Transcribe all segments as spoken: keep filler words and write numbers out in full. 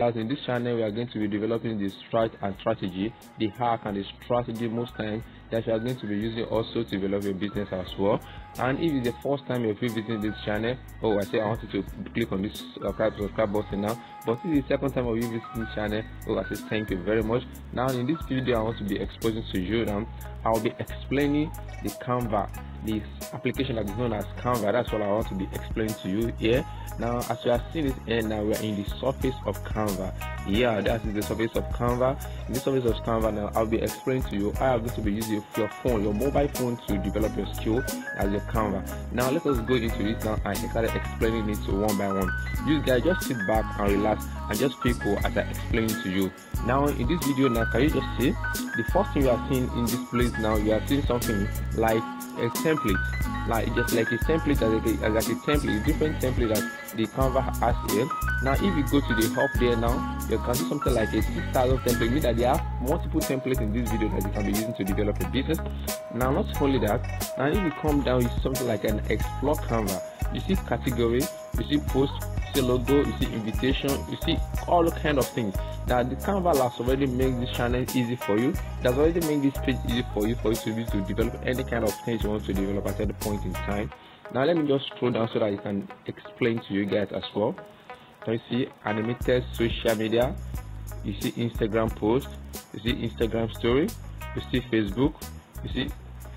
As in this channel, we are going to be developing the strat and strategy, the hack and the strategy most time that you are going to be using also to develop your business as well. And if it's the first time you're visiting this channel, oh, I say I want you to click on this subscribe, subscribe button now. But if it's the second time of you visiting this channel, oh, I say thank you very much. Now in this video, I want to be exposing to you now. I'll be explaining the Canva, this application that is known as Canva. That's what I want to be explaining to you here. Now, as you have seen it, and now we are in the surface of Canva. Yeah, that is the surface of Canva. In the surface of Canva, now I'll be explaining to you how I'm going to be using your phone, your mobile phone, to develop your skill as your Canva. Now, let us go into it now and start explaining it to one by one. You guys just sit back and relax and just pick up as I explain it to you. Now, in this video, now can you just see the first thing you are seeing in this place? Now, you are seeing something like a template, like just like a template, like a, like a template, different template that the Canva has here. Now, if you go to the hub there now, you can see something like a six thousand template, meaning that there are multiple templates in this video that you can be using to develop your business. Now, not only that, now if you come down, you see something like an explore Canva. You see category, you see post, you see logo, you see invitation, you see all kind of things. Now, the Canva has already made this channel easy for you. That's already made this page easy for you, for you to be able to develop any kind of things you want to develop at any point in time. Now, let me just scroll down so that I can explain to you guys as well. So you see animated social media, you see Instagram post, you see Instagram story, you see Facebook, you see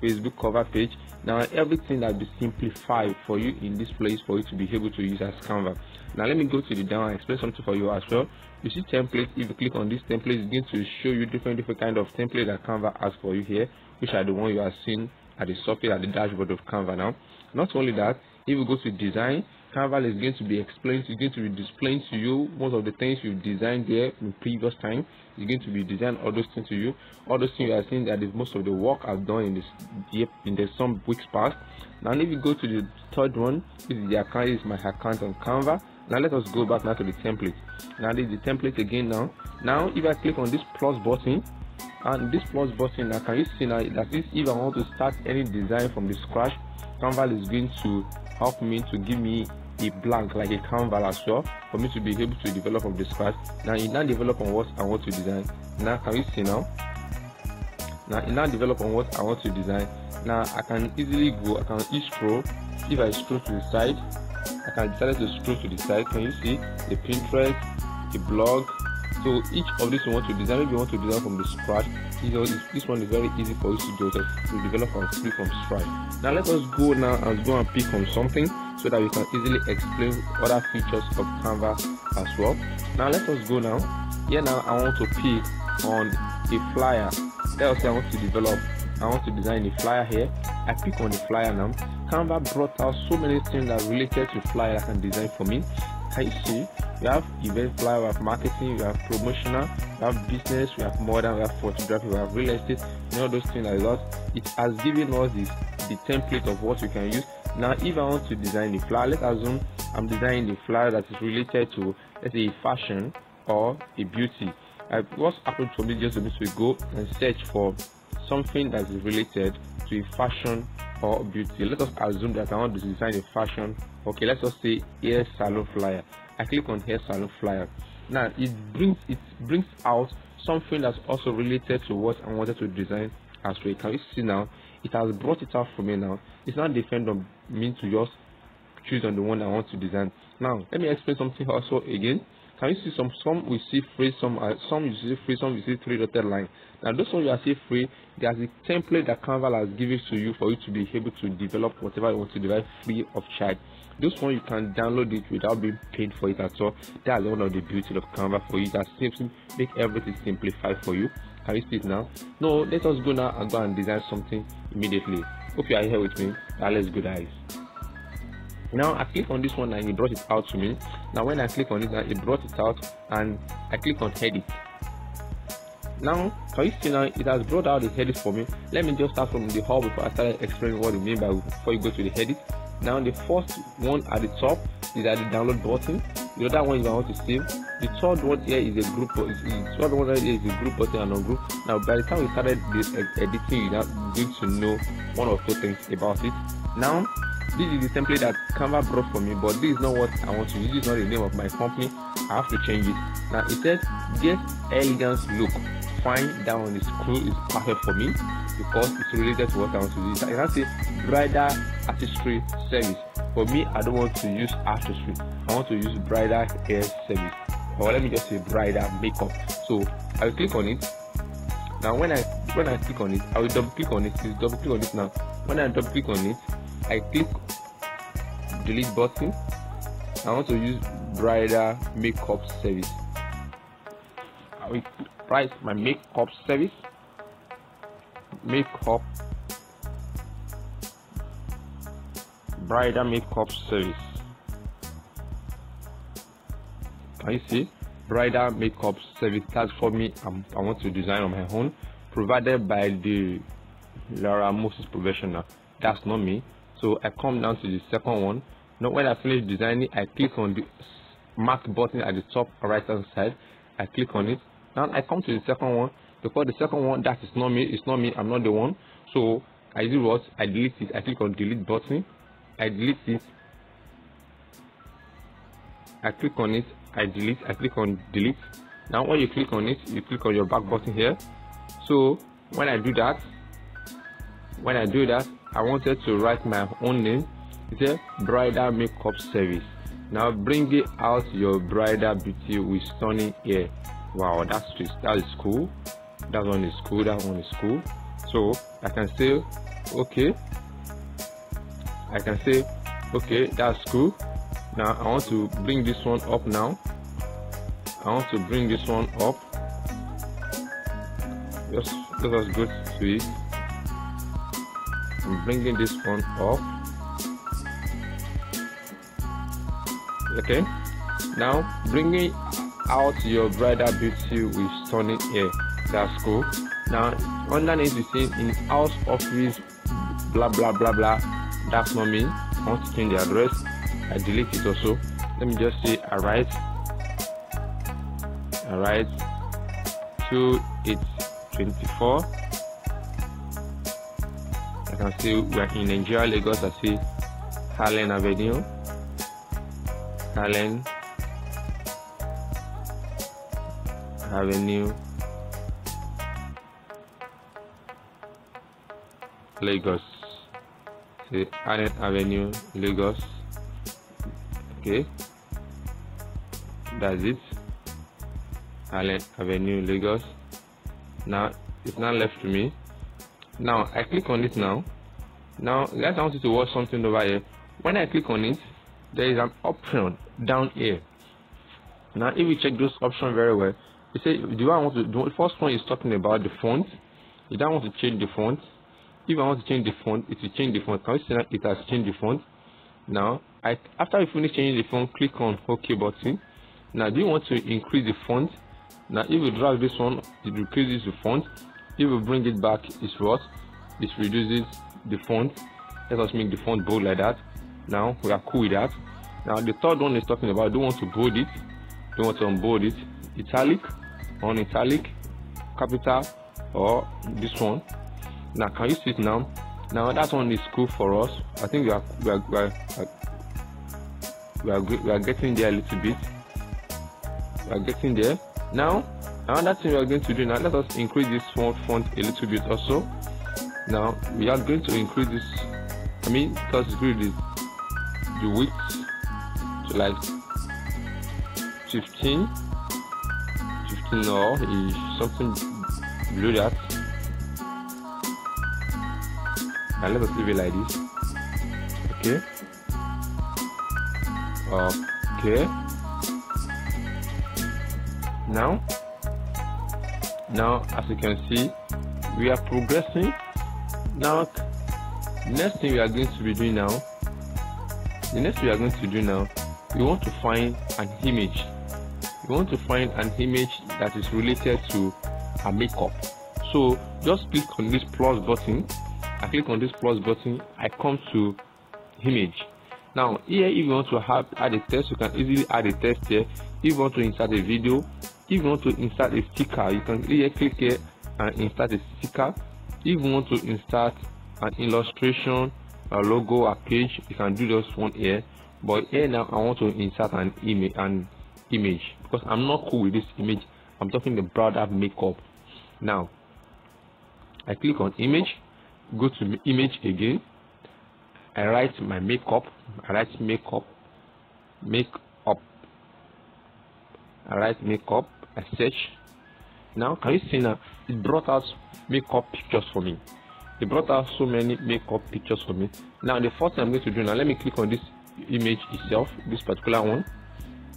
Facebook cover page. Now, everything that be simplified for you in this place for you to be able to use as Canva. Now, let me go to the down and explain something for you as well. You see template. If you click on this template, it's going to show you different different kind of template that Canva has for you here, which are the one you are seeing at the surface, at the dashboard of Canva now. Not only that, if you go to design, Canva is going to be explained, it's going to be displaying to you most of the things you've designed there in previous time. It's going to be designed all those things to you. All those things you are seeing that is most of the work I've done in this in the some weeks past. Now, if you go to the third one, this is the account, this is my account on Canva. Now let us go back now to the template. Now this is the template again now. Now if I click on this plus button, and this plus button now, can you see now that this, if I want to start any design from the scratch, Canva is going to help me to give me a blank, like a canvas as well, for me to be able to develop from the scratch. Now it now develop on what I want to design. Now can you see now? Now it now develop on what I want to design. Now I can easily go, I can each scroll. If I scroll to the side, I can decide to scroll to the side. Can you see the Pinterest, the blog? So each of these you want to design, if you want to design from the scratch, this one is very easy for you to do, to develop from from scratch. Now let us go now and go and pick on something so that we can easily explain other features of Canva as well. Now let us go now. Here now I want to pick on a flyer. That was I want to develop. I want to design a flyer here. I pick on the flyer now. Canva brought out so many things that related to flyer and design for me. Can you see? We have event flyer, we have marketing, we have promotional, we have business, we have modern, we have photography, we have real estate, and all those things like that. It has given us this, the template of what we can use. Now, if I want to design a flyer, let's assume I'm designing a flyer that is related to, let's say, fashion or a beauty. I, what's happened to me just a minute ago, and search for something that is related to a fashion or beauty. Let us assume that I want to design a fashion. Okay, let's just say hair salon flyer. I click on hair salon flyer. Now it brings it brings out something that's also related to what I wanted to design as well. Can you see now? It has brought it out for me now. It's not different from me to just choose on the one I want to design. Now let me explain something also again. Can you see some some we see free, some uh, some you see free, some you see three dotted line. Now those ones you are see free, there's a template that Canva has given to you for you to be able to develop whatever you want to develop free of charge. This one you can download it without being paid for it at all. That's one of the beauty of Canva for you, that seems to make everything simplified for you. Can you see it now? No, let us go now and go and design something immediately. Hope you are here with me. Now let's go, guys. Now I click on this one and it brought it out to me. Now when I click on it, it brought it out, and I click on edit. Now can you see now it has brought out the edit for me. Let me just start from the hub before I start explaining what you mean by before you go to the edit. Now the first one at the top is at the download button. The other one is I want to save. The third one here is a group. The third one here is a group button and non-group. Now by the time we started this editing, you are going to know one or two things about it. Now this is the template that Canva brought for me, but this is not what I want to use. This is not the name of my company. I have to change it. Now it says get elegance look. Fine down on the screw is perfect for me because it's related to what I want to do. I can say bridal artistry service. For me, I don't want to use artistry. I want to use bridal hair service. Or let me just say bridal makeup. So I'll click on it. Now when I when I click on it, I will double click on it. Please double click on it now. When I double click on it, I click delete button. I want to use bridal makeup service. I will price my makeup service. Makeup bridal makeup service. Can you see? Bridal makeup service. That's for me. I'm, I want to design on my own, provided by the Laura Moses Professional. That's not me. So I come down to the second one. Now when I finish designing, I click on the mark button at the top right hand side. I click on it. Now I come to the second one, because the second one, that is not me. It's not me. I'm not the one. So I do what? I delete it. I click on delete button. I delete it. I click on it. I delete. I click on delete. Now when you click on it, you click on your back button here. So when I do that, when I do that, I wanted to write my own name. It's a bridal makeup service. Now bring it out your bridal beauty with stunning hair. Wow, that's that is cool. That one is cool. That one is cool. So I can say okay. I can say okay. That's cool. Now I want to bring this one up now. I want to bring this one up. Just let us go to it. I'm bringing this one up. Okay. Now bringing out your bridal beauty with stunning hair. That's cool. Now underneath you see in house office blah blah blah blah. That's not me. I want to change the address. I delete it also. Let me just say alright. Alright. two eight twenty-four. I can see we are in Nigeria, Lagos. I see Harlan Avenue. Harlan Avenue, Lagos. See Harlan Avenue, Lagos. Okay, that's it. Harlan Avenue, Lagos. Now it's not left to me. Now I click on it now. Now guys, I want you to watch something over here. When I click on it, there is an option down here. Now if you check those options very well, you say do I want to do the first one is talking about the font. You don't want to change the font. If I want to change the font, it will change the font. Can you see that it has changed the font? Now I, after we finish changing the font, click on OK button. Now do you want to increase the font? Now if you drag this one, it increases the font. If we bring it back, it's what? It reduces the font. Let us make the font bold like that. Now we are cool with that. Now the third one is talking about, don't want to bold it, don't want to unbold it, italic, on italic, capital, or this one. Now can you see it now? Now that one is cool for us. I think we are we are we are, we are, we are getting there a little bit. We are getting there. Now another thing we are going to do now, let us increase this font font a little bit also. Now we are going to increase this. I mean, let's increase this, the width to like fifteen, fifteen or something below that. And let us leave it like this. Okay. Okay. Now, now as you can see, we are progressing. Now next thing we are going to be doing now the next we are going to do now we want to find an image. We want to find an image that is related to a makeup. So just click on this plus button. I click on this plus button. I come to image. Now here, if you want to have add a text, you can easily add a text here. If you want to insert a video, if you want to insert a sticker, you can here click here and insert a sticker. If you want to insert an illustration, a logo, a page, you can do this one here. But here now I want to insert an image, an image, because I'm not cool with this image. I'm talking the brother makeup. Now I click on image, go to image again. I write my makeup. I write makeup. Make up. I write makeup. I search. Now can you see now? It brought out makeup pictures for me. It brought out so many makeup pictures for me. Now the first thing I'm going to do now, let me click on this image itself, this particular one.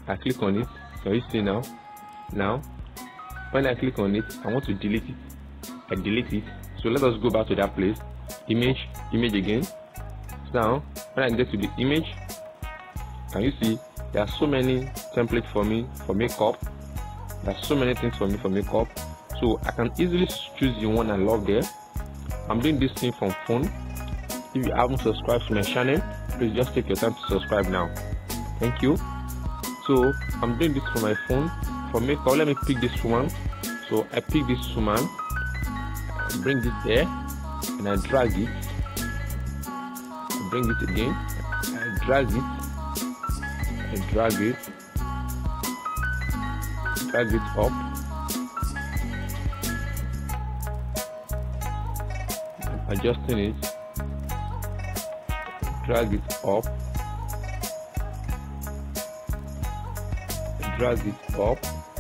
I click on it. Can you see now? Now when I click on it, I want to delete it. I delete it. So let us go back to that place. Image, image again. Now when I get to the image, can you see there are so many templates for me for makeup? There are so many things for me for makeup. So I can easily choose the one I love there. I'm doing this thing from phone. If you haven't subscribed to my channel, please just take your time to subscribe now. Thank you. So I'm doing this from my phone. For makeup, let me pick this one. So I pick this woman, I bring it there, and I drag it. I bring it again. I drag it. I drag it. Drag it up. Adjusting it. Drag it up. Drag it up.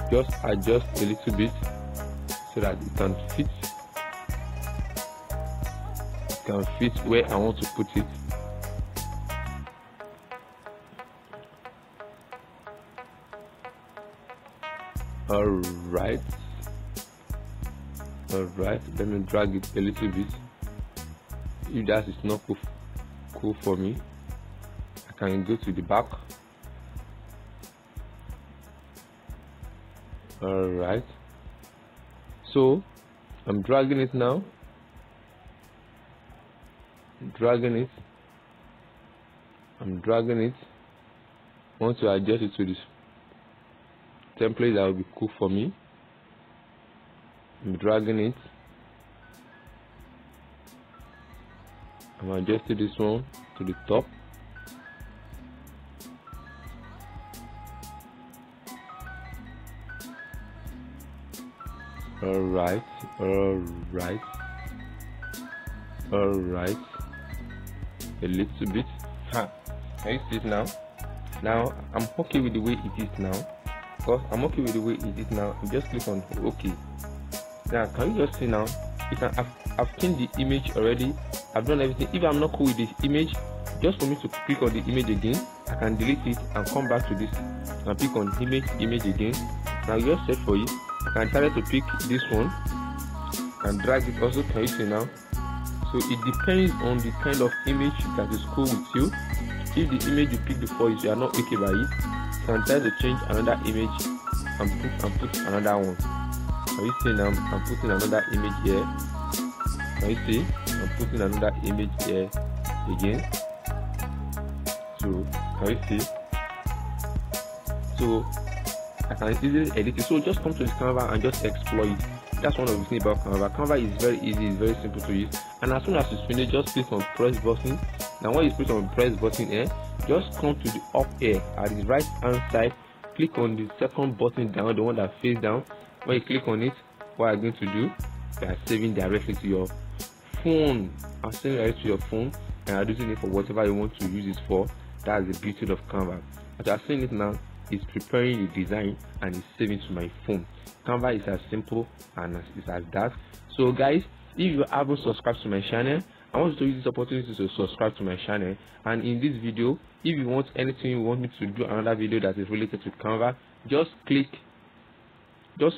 Just adjust a little bit so that it can fit. It can fit where I want to put it. Alright. Alright. Let me drag it a little bit. If that is not cool, cool for me, I can go to the back. Alright. So I'm dragging it now. I'm dragging it. I'm dragging it. I want to adjust it to this template that will be cool for me. I'm dragging it. I'm adjusting this one to the top. Alright, alright, alright. A little bit. Ha! Can you see it now? Now I'm okay with the way it is now. Because I'm okay with the way it is now. I'm just click on OK. Now can you just see now? If I, I've I've seen the image already. I've done everything. If I'm not cool with this image, just for me to click on the image again, I can delete it and come back to this and pick on image, image again. Now just search for it. I can try to pick this one and drag it also. Can you see now? So it depends on the kind of image that is cool with you. If the image you picked before is you are not okay by it, you can try to change another image and put and put another one. Can you see now? I'm putting another image here. Can you see? I'm putting another image here again. So can you see? So I can easily edit it. So just come to this Canva and just explore it. That's one of the things about Canva. Canva is very easy, it's very simple to use. And as soon as it's finished, just click on press button. Now when you click on press button here, just come to the up here at the right hand side. Click on the second button down, the one that face down. When you click on it, what I'm going to do, you are saving directly to your phone. I'm saving directly to your phone and I'm using it for whatever you want to use it for. That's the beauty of Canva. As I'm seeing it now, it's preparing the design and it's saving to my phone. Canva is as simple and as, it's as that. So guys, if you haven't subscribed to my channel, I want you to use this opportunity to subscribe to my channel. And in this video, if you want anything, you want me to do another video that is related to Canva, just click, just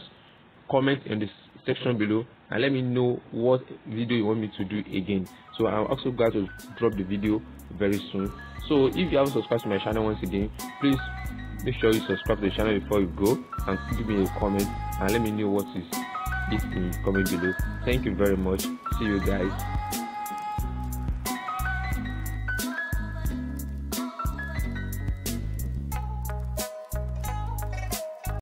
comment in the section below and let me know what video you want me to do again. So I'm also going to drop the video very soon. So if you haven't subscribed to my channel once again, please make sure you subscribe to the channel before you go and give me a comment and let me know what is it in the comment below. Thank you very much. See you guys.